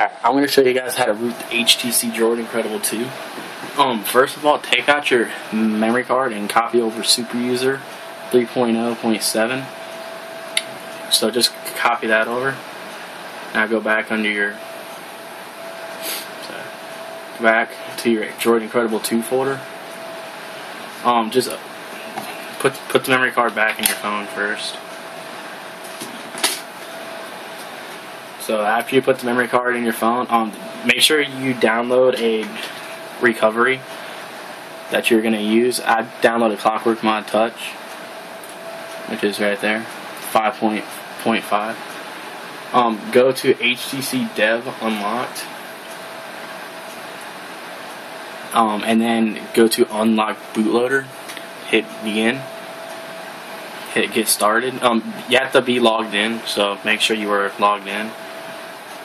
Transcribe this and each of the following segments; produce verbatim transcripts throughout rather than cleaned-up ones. Alright, I'm going to show you guys how to boot the H T C Droid Incredible two. Um, first of all, take out your memory card and copy over SuperUser three point oh point seven. So just copy that over. Now go back under your sorry, go back to your Droid Incredible two folder. Um, just put put the memory card back in your phone first. So after you put the memory card in your phone, um, make sure you download a recovery that you're going to use. I downloaded ClockworkMod Touch, which is right there, five point five. Um, go to HTCdev unlocked, um, and then go to unlock bootloader. Hit begin. Hit get started. Um, you have to be logged in, so make sure you are logged in.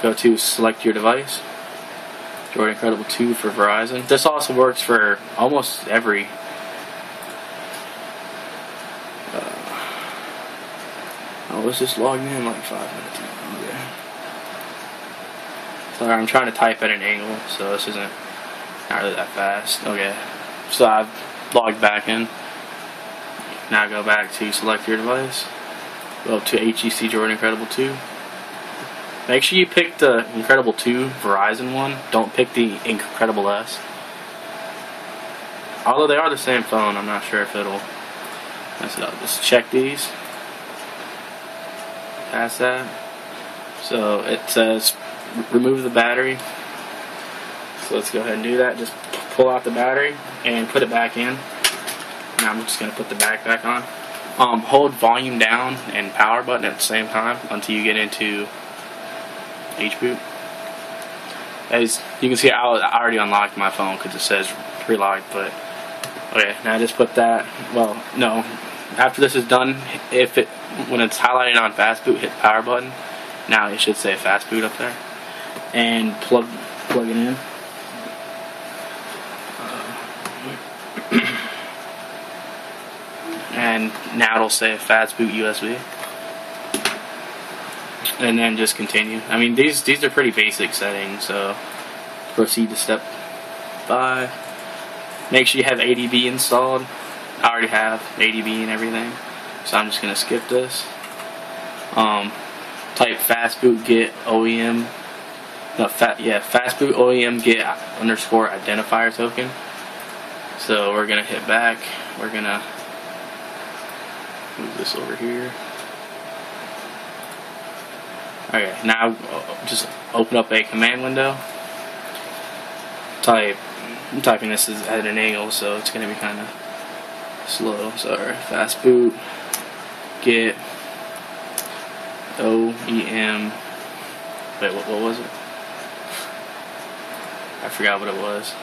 Go to select your device. Droid Incredible two for Verizon. This also works for almost every uh, I was just logged in like five minutes ago. Yeah. Sorry, I'm trying to type at an angle, so this isn't not really that fast. Okay. So I've logged back in. Now go back to select your device. Go to H T C Droid Incredible two. Make sure you pick the Incredible two Verizon one. Don't pick the Incredible S. Although they are the same phone, I'm not sure if it'll mess it up. Just check these. Pass that. So it says remove the battery. So let's go ahead and do that. Just pull out the battery and put it back in. Now I'm just going to put the back back on. Um, hold volume down and power button at the same time until you get into H boot. As you can see, I already unlocked my phone because it says relogged, but okay, now I just put that, well, no, after this is done, if it, when it's highlighted on Fastboot, hit power button. Now it should say Fastboot up there, and plug, plug it in. Uh, and now it'll say Fastboot U S B. And then just continue. I mean, these these are pretty basic settings, so proceed to step five. Make sure you have A D B installed. I already have A D B and everything, so I'm just gonna skip this. Um, type fastboot get O E M. No, fa yeah, fastboot O E M get underscore identifier token. So we're gonna hit back. We're gonna move this over here. Okay, now just open up a command window. Type, I'm typing this at an angle, so it's going to be kind of slow. Sorry, fastboot get O E M. Wait, what, what was it? I forgot what it was.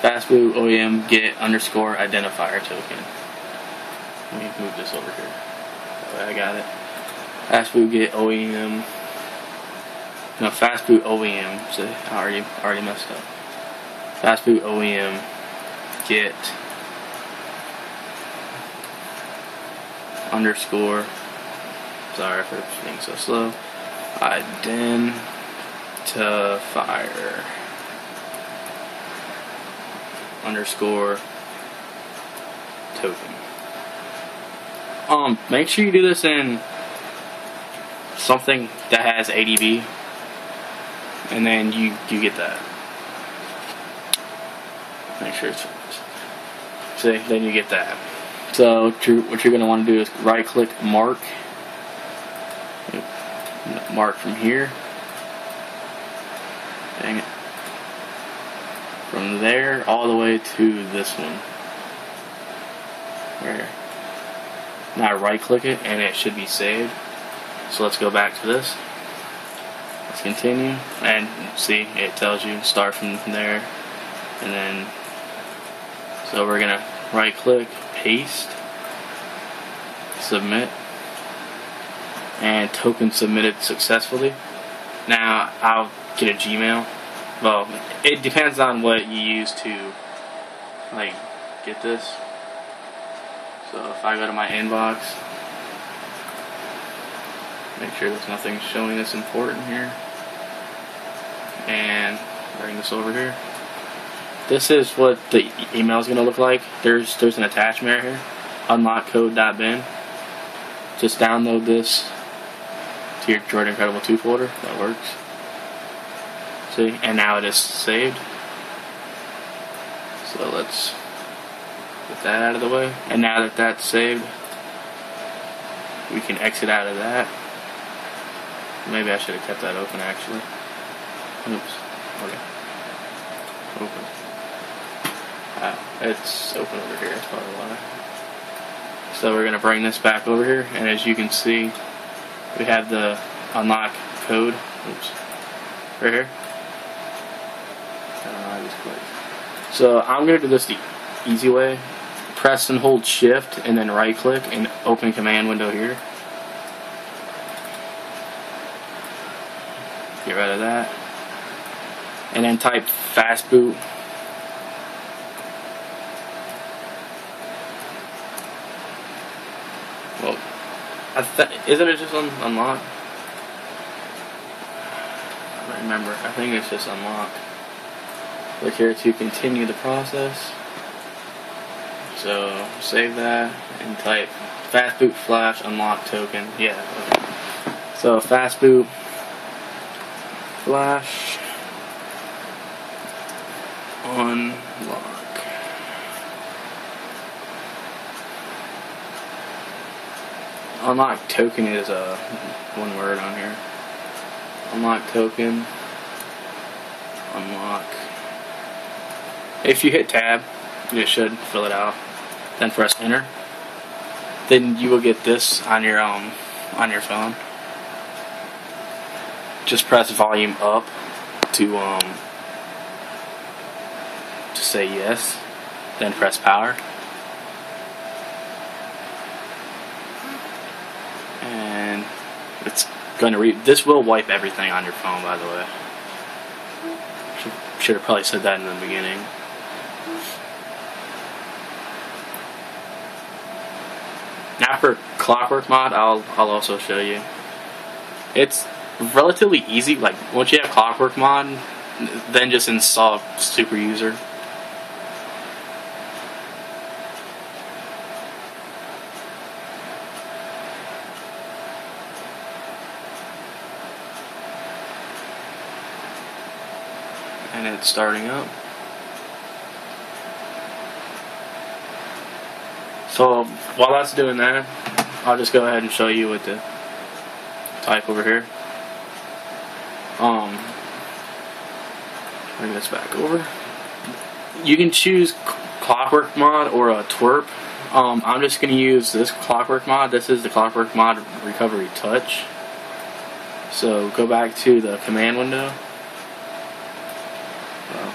Fastboot O E M get underscore identifier token. Let me move this over here. That way I got it. Fastboot get O E M. No, fastboot O E M. So I already already messed up. Fastboot O E M get underscore. Sorry for being so slow. Identifier underscore token. Um, make sure you do this in something that has A D B, and then you you get that. Make sure it's see. Then you get that. So what you're, what you're going to want to do is right-click mark, mark from here. Dang it. From there all the way to this one. There. Now right-click it, and it should be saved. So let's go back to this. Let's continue, and see, it tells you start from there, and then so we're gonna right-click, paste, submit, and token submitted successfully. Now I'll get a Gmail. Well, it depends on what you use to like get this. So if I go to my inbox. Make sure there's nothing showing that's important here. and bring this over here. This is what the email is going to look like. There's there's an attachment right here, unlock code dot bin. Just download this to your Droid Incredible two folder. That works. See, and now it is saved. So let's get that out of the way. And now that that's saved, we can exit out of that. Maybe I should have kept that open actually. Oops. Okay. Open. Ah, it's open over here. That's probably why. So we're gonna bring this back over here, and as you can see, we have the unlock code. Oops. Right here. Uh, I just clicked. So I'm gonna do this the easy way. Press and hold shift and then right click and open command window here. Get rid of that. And then type Fastboot. Well, I th isn't it just un unlock? I don't remember. I think it's just unlock. Click here to continue the process. So save that and type Fastboot Flash Unlock Token. Yeah. Okay. So Fastboot Flash Unlock. Unlock token is a uh, one word on here. Unlock token. Unlock. If you hit tab, it should fill it out. Then press enter. Then you will get this on your um on your phone. Just press volume up to um to say yes, then press power, and it's going to read. This will wipe everything on your phone, by the way. Should, should have probably said that in the beginning. Now for ClockworkMod, I'll I'll also show you. It's relatively easy. Like, once you have ClockworkMod, then just install SuperUser. And it's starting up. So while that's doing that, I'll just go ahead and show you what to type over here. Um, bring this back over. You can choose ClockworkMod or a T W R P. Um, I'm just going to use this ClockworkMod. This is the ClockworkMod Recovery Touch. So go back to the command window. Well,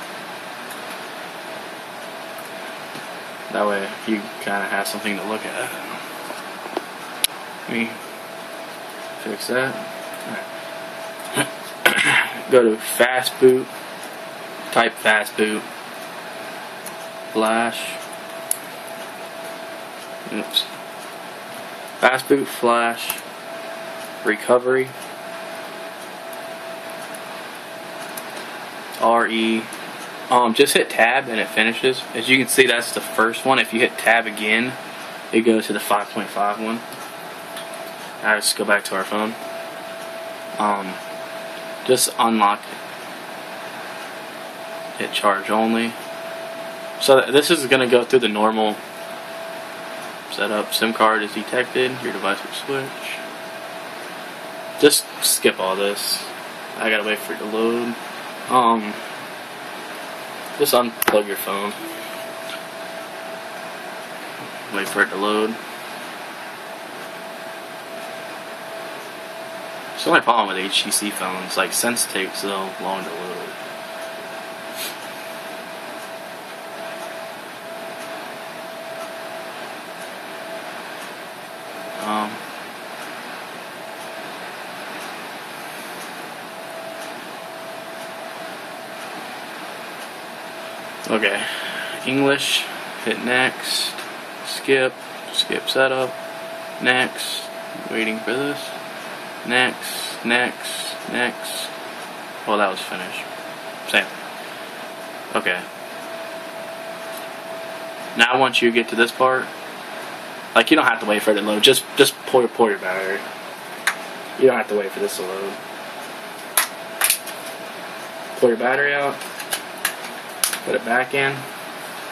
that way you kind of have something to look at. Let me fix that. All right. Go to Fastboot. Type Fastboot Flash. Oops. Fastboot Flash Recovery. R E. Um, just hit tab and it finishes. As you can see, that's the first one. If you hit tab again, it goes to the five point five one. Now let's go back to our phone. Um, just unlock it. Hit charge only. So this is going to go through the normal setup. SIM card is detected. Your device will switch. Just skip all this. I gotta wait for it to load. Um, just unplug your phone. Wait for it to load. So my problem with H T C phones, like Sense takes so long to load. Um, okay, English, hit next, skip, skip setup, next, waiting for this, next, next, next, well, that was finished. same. Okay. Now once you get to this part, like, you don't have to wait for it to load. Just just pour, pour your battery. You don't have to wait for this to load. Pull your battery out. Put it back in.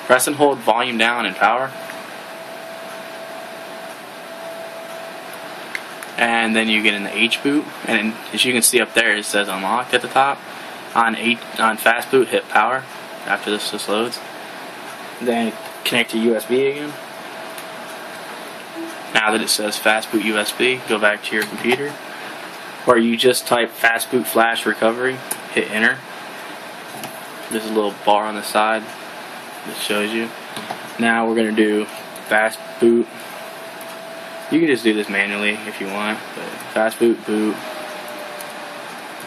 Press and hold volume down and power. And then you get in the H boot, and as you can see up there, it says unlocked at the top. On eight, on Fastboot, hit power after this just loads. Then connect to U S B again. Now that it says Fastboot U S B, go back to your computer, or you just type Fastboot Flash Recovery, hit enter. There's a little bar on the side that shows you. Now we're going to do Fastboot. You can just do this manually if you want, but Fastboot boot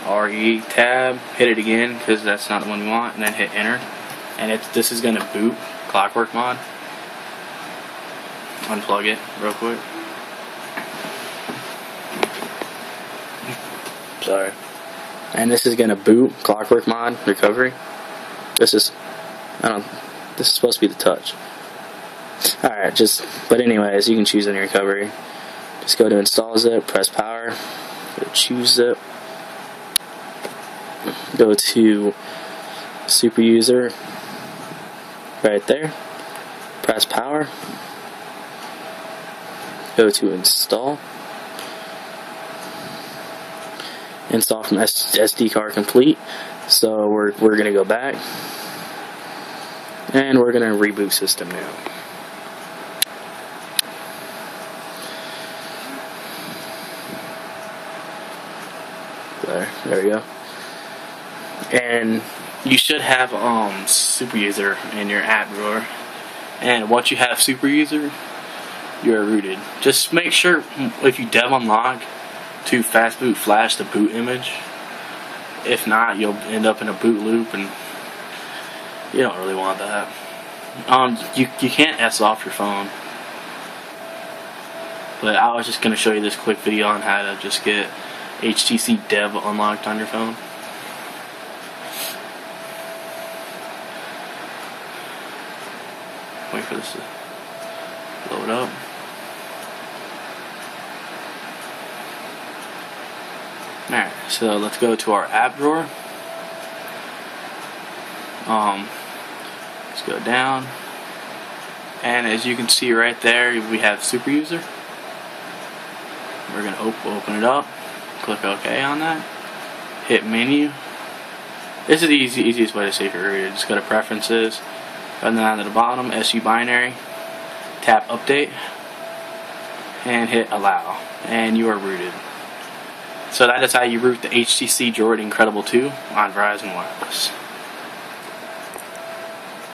R E tab, hit it again because that's not the one you want, and then hit enter. And it's, this is going to boot ClockworkMod. Unplug it real quick. Sorry. And this is going to boot ClockworkMod recovery. This is, I don't, this is supposed to be the touch. Alright, just, but anyways, you can choose any recovery. Just go to install zip, press power, go choose zip, go to SuperUser, right there, press power, go to install, install from S D card complete, so we're, we're going to go back, and we're going to reboot system now. There, there we go. And you should have um, SuperUser in your app drawer. And once you have SuperUser, you're rooted. Just make sure if you dev unlock to Fastboot flash the boot image. If not, you'll end up in a boot loop, and you don't really want that. Um, you you can't S off your phone. But I was just gonna show you this quick video on how to just get H T C dev unlocked on your phone. Wait for this to load up. Alright, so let's go to our app drawer. Um, let's go down. And as you can see right there, we have SuperUser. We're going to op- open it up. Click OK on that. Hit menu. This is the easy, easiest way to save your area. Just go to preferences. And then down to the bottom, S U binary. Tap update. And hit allow. And you are rooted. So that is how you root the H T C Droid Incredible two on Verizon Wireless.